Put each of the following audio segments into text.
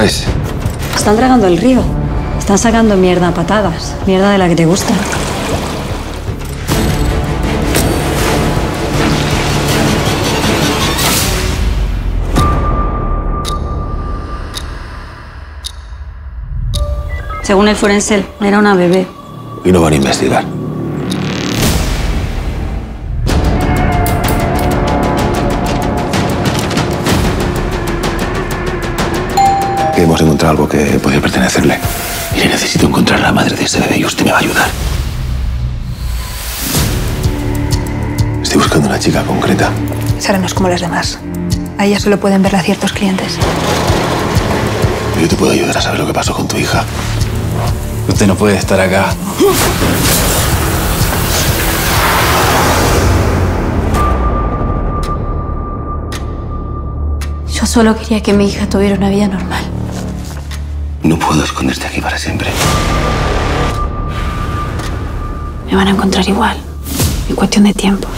traes? Están tragando el río. Están sacando mierda a patadas. Mierda de la que te gusta. Según el forense, era una bebé. Y no van a investigar. Que hemos encontrado algo que podía pertenecerle. Mire, necesito encontrar a la madre de ese bebé y usted me va a ayudar. Estoy buscando una chica concreta. Sara no es como las demás. A ella solo pueden verla ciertos clientes. Yo te puedo ayudar a saber lo que pasó con tu hija. Usted no puede estar acá. Yo solo quería que mi hija tuviera una vida normal. No puedo esconderte aquí para siempre. Me van a encontrar igual, en cuestión de tiempo.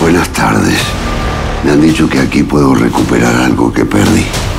Buenas tardes. Me han dicho que aquí puedo recuperar algo que perdí.